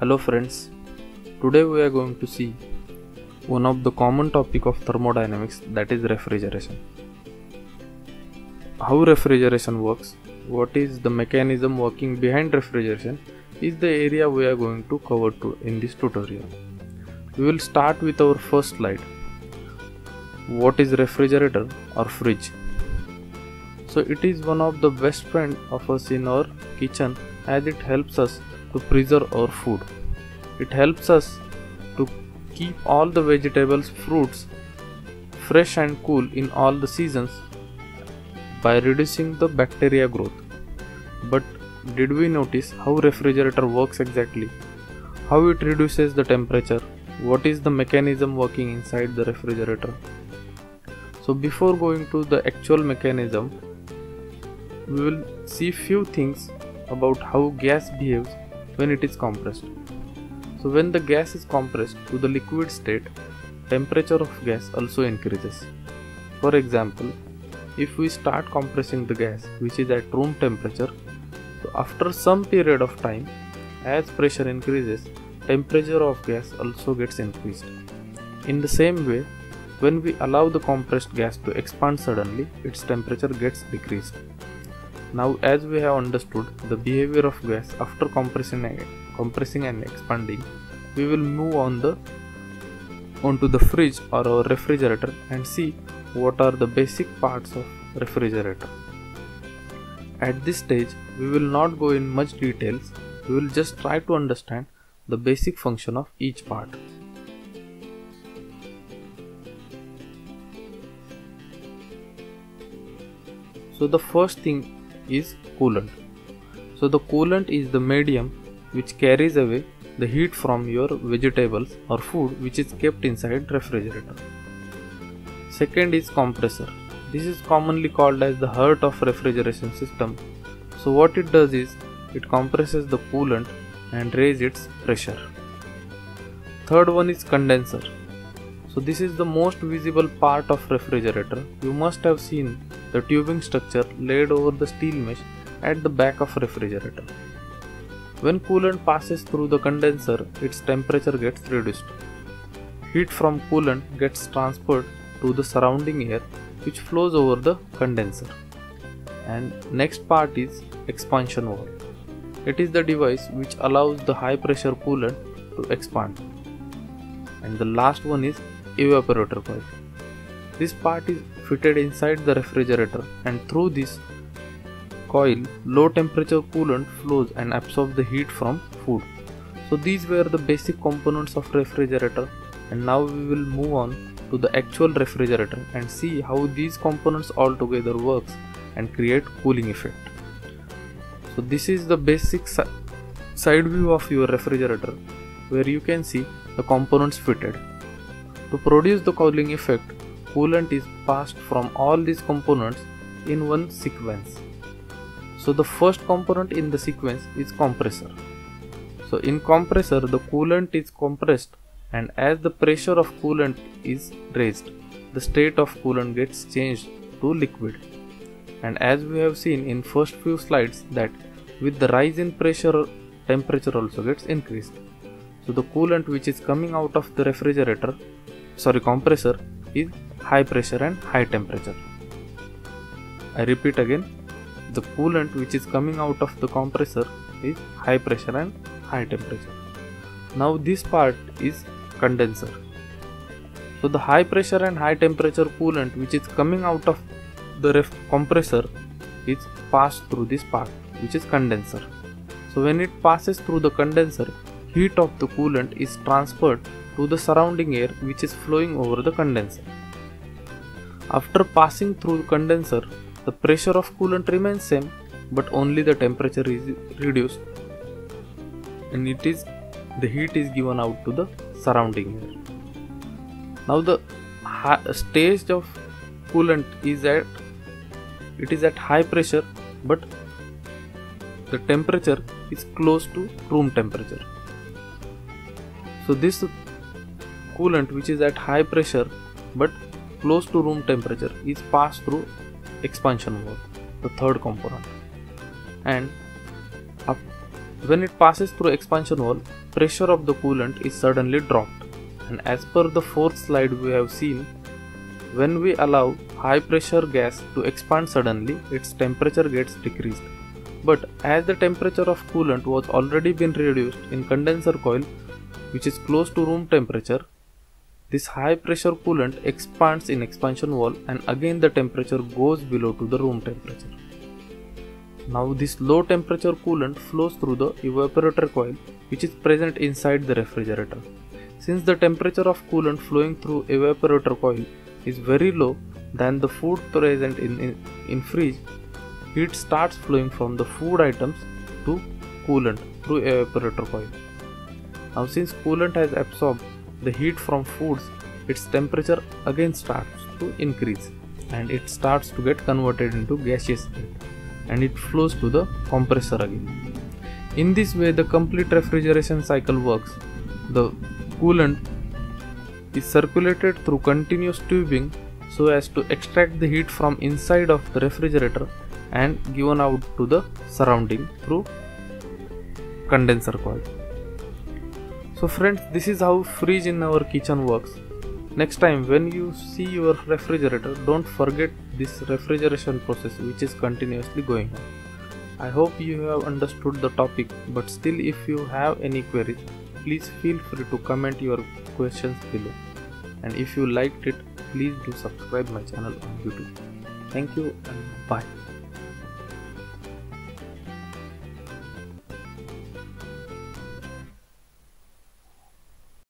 Hello friends, today we are going to see one of the common topic of thermodynamics, that is refrigeration. How refrigeration works, what is the mechanism working behind refrigeration is the area we are going to cover in this tutorial. We will start with our first slide. What is refrigerator or fridge? So it is one of the best friend of us in our kitchen as it helps us to preserve our food. It helps us to keep all the vegetables, fruits fresh and cool in all the seasons by reducing the bacteria growth. But did we notice how refrigerator works exactly? How it reduces the temperature? What is the mechanism working inside the refrigerator? So before going to the actual mechanism, we will see few things about how gas behaves when it is compressed. So when the gas is compressed to the liquid state, temperature of gas also increases. For example, if we start compressing the gas which is at room temperature, so after some period of time, as pressure increases, temperature of gas also gets increased. In the same way, when we allow the compressed gas to expand suddenly, its temperature gets decreased. Now, as we have understood the behavior of gas after compressing and expanding, we will move onto the fridge or our refrigerator and see what are the basic parts of refrigerator. At this stage, we will not go in much details, we will just try to understand the basic function of each part. So the first thing is coolant. So the coolant is the medium which carries away the heat from your vegetables or food which is kept inside refrigerator. Second is compressor. This is commonly called as the heart of refrigeration system. So what it does is it compresses the coolant and raise its pressure. Third one is condenser. So this is the most visible part of refrigerator. You must have seen the tubing structure laid over the steel mesh at the back of refrigerator. When coolant passes through the condenser, its temperature gets reduced. Heat from coolant gets transferred to the surrounding air which flows over the condenser. And next part is expansion valve. It is the device which allows the high pressure coolant to expand. And the last one is evaporator coil. This part is fitted inside the refrigerator, and through this coil low temperature coolant flows and absorbs the heat from food. So these were the basic components of refrigerator, and now we will move on to the actual refrigerator and see how these components all together works and create cooling effect. So this is the basic side view of your refrigerator where you can see the components fitted. To produce the cooling effect, coolant is passed from all these components in one sequence. So the first component in the sequence is compressor. So in compressor the coolant is compressed, and as the pressure of coolant is raised, the state of coolant gets changed to liquid. And as we have seen in first few slides that with the rise in pressure, temperature also gets increased. So the coolant which is coming out of the compressor is high pressure and high temperature. I repeat again, the coolant which is coming out of the compressor is high pressure and high temperature. Now this part is condenser. So the high pressure and high temperature coolant which is coming out of the compressor is passed through this part which is condenser. So when it passes through the condenser, heat of the coolant is transferred to the surrounding air which is flowing over the condenser. After passing through the condenser, the pressure of coolant remains same, but only the temperature is reduced and the heat is given out to the surrounding air. Now the stage of coolant is at high pressure, but the temperature is close to room temperature. So this coolant which is at high pressure but close to room temperature is passed through expansion valve, the third component. And when it passes through expansion valve, pressure of the coolant is suddenly dropped. And as per the fourth slide we have seen, when we allow high pressure gas to expand suddenly, its temperature gets decreased. But as the temperature of coolant was already been reduced in condenser coil, which is close to room temperature, this high pressure coolant expands in expansion wall and again the temperature goes below to the room temperature. Now this low temperature coolant flows through the evaporator coil, which is present inside the refrigerator. Since the temperature of coolant flowing through evaporator coil is very low than the food present in fridge, heat starts flowing from the food items to coolant through evaporator coil. Now since coolant has absorbed the heat from foods, its temperature again starts to increase and it starts to get converted into gaseous state and it flows to the compressor again. In this way the complete refrigeration cycle works. The coolant is circulated through continuous tubing so as to extract the heat from inside of the refrigerator and given out to the surrounding through condenser coil. So friends, this is how fridge in our kitchen works. Next time when you see your refrigerator, don't forget this refrigeration process which is continuously going on. I hope you have understood the topic, but still if you have any queries, please feel free to comment your questions below. And if you liked it, please do subscribe my channel on YouTube. Thank you and bye.